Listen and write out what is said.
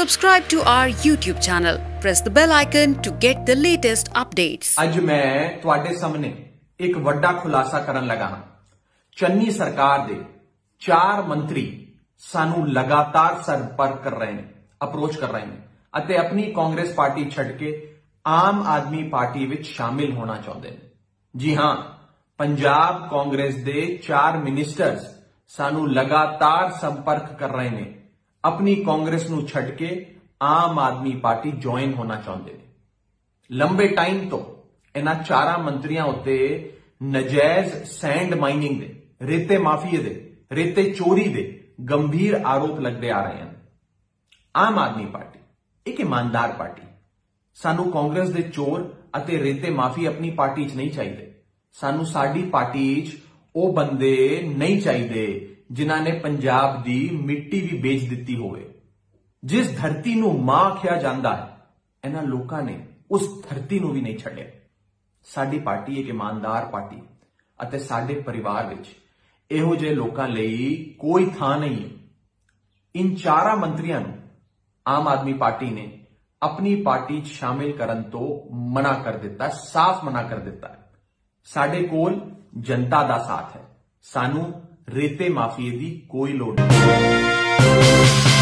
Subscribe to our YouTube channel. Press the bell icon to get the latest updates. आज मैं तुहाडे सामने एक वड्डा खुलासा करन लगा हां। चन्नी सरकार दे चार मंत्री सानू लगातार संपर्क कर रहे हैं, अप्रोच कर रहे हैं अते अपनी कांग्रेस पार्टी छड़ के आम आदमी पार्टी विच शामिल होना चाहते हैं। जी हां, पंजाब कांग्रेस दे चार मिनिस्टर्स सानू लगातार संपर्क कर रहे हैं, अपनी कांग्रेस नू छड़ के आम आदमी पार्टी ज्वाइन होना चाहते हैं। लंबे टाइम तो इन्हां चारा मंत्रियां उत्ते नजायज सैंड माइनिंग दे, रेते माफिया दे, रेते चोरी दे गंभीर आरोप लगते आ रहे हैं। आम आदमी पार्टी एक ईमानदार पार्टी, सानू कांग्रेस दे चोर अते रेते माफी अपनी पार्टी च नहीं चाहिए। सानू साडी पार्टी च ओ बंदे नहीं चाहिए जिन्हां ने पंजाब दी मिट्टी भी बेच दित्ती होवे। जिस धरती नू मां आख्या जांदा है, इन्हां लोकां ने उस धरती नू भी नहीं छड्डिया। साडी पार्टी एक ईमानदार पार्टी अते साडे परिवार विच इहो जे लोकां लई कोई थां नहीं है। इन चारा मंत्रियां नू आम आदमी पार्टी ने अपनी पार्टी शामिल करन तो मना कर दिता, साफ मना कर दिता है। साडे कोल जनता दा साथ है, सानू रेते माफिया दी कोई लोड़ नहीं।